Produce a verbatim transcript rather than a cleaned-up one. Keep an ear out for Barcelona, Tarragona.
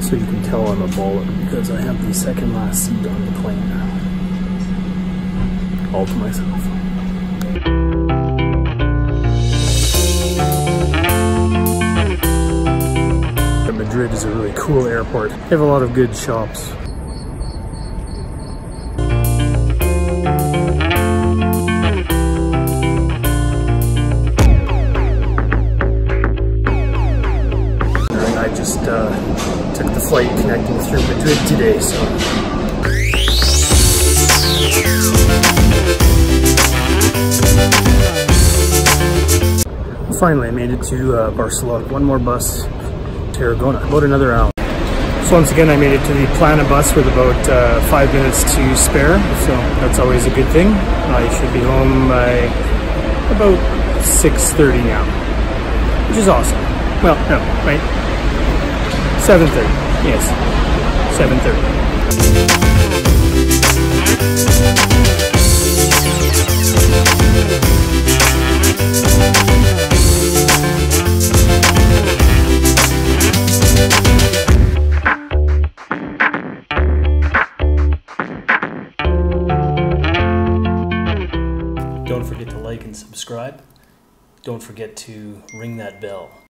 Also, you can tell I'm a baller because I have the second last seat on the plane now. All to myself. Madrid is a really cool airport. They have a lot of good shops. I just uh, took the flight connecting through Madrid today, so. Finally, I made it to uh, Barcelona. One more bus. Tarragona, about another hour. So once again I made it to the Plana bus with about uh, five minutes to spare, so that's always a good thing. I should be home by about six thirty now, which is awesome. Well, no, right? seven thirty, yes, seven thirty. Don't forget to like and subscribe. Don't forget to ring that bell.